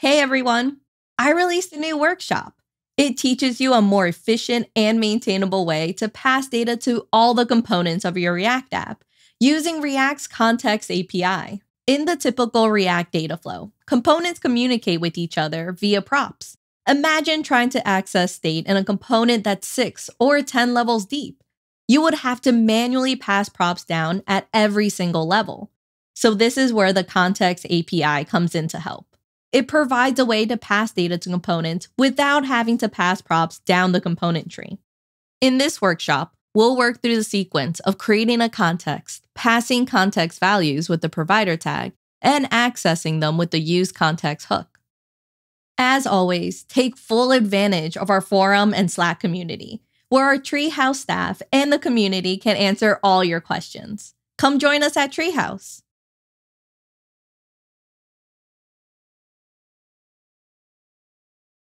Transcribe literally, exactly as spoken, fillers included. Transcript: Hey everyone, I released a new workshop. It teaches you a more efficient and maintainable way to pass data to all the components of your React app using React's Context A P I. In the typical React data flow, components communicate with each other via props. Imagine trying to access state in a component that's six or ten levels deep. You would have to manually pass props down at every single level. So this is where the Context A P I comes in to help. It provides a way to pass data to components without having to pass props down the component tree. In this workshop, we'll work through the sequence of creating a context, passing context values with the provider tag, and accessing them with the useContext hook. As always, take full advantage of our forum and Slack community, where our Treehouse staff and the community can answer all your questions. Come join us at Treehouse.